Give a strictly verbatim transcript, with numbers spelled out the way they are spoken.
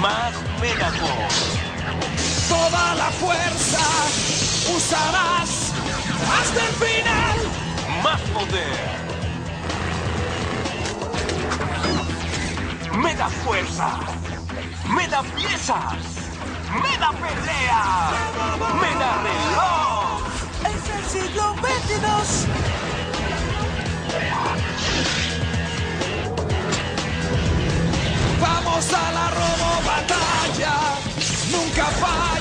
más Medabots. Toda la fuerza usarás hasta el final. Más poder. Meda fuerza. Meda piezas. Meda pelea. Meda reloj. Es el siglo veintidós. ¡Vamos a la robobatalla! ¡Nunca va!